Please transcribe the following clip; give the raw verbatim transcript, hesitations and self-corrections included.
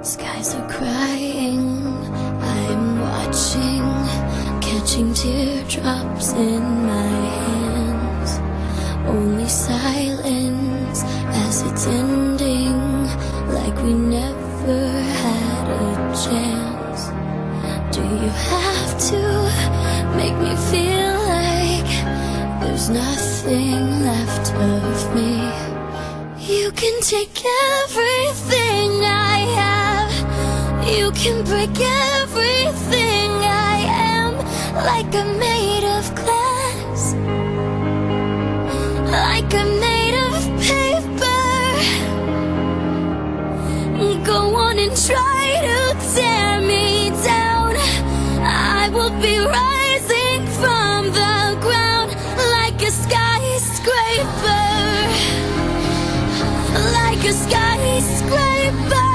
Skies are crying, I'm watching, catching teardrops in my hands. Only silence as it's ending, like we never had a chance. Do you have to make me feel like there's nothing left of me? You can take everything I have, you can break everything I am, like I'm made of glass, like I'm made of paper. Go on and try to tear me down, I will be rising from the ground like a skyscraper. Like a skyscraper.